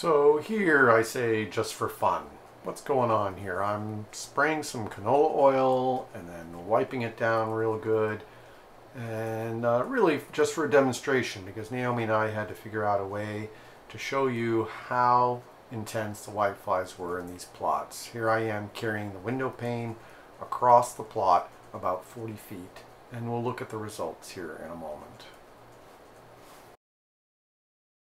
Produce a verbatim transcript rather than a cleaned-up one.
So here I say, just for fun, what's going on here? I'm spraying some canola oil and then wiping it down real good. And uh, really just for a demonstration, because Naomi and I had to figure out a way to show you how intense the white flies were in these plots. Here I am carrying the window pane across the plot about forty feet, and we'll look at the results here in a moment.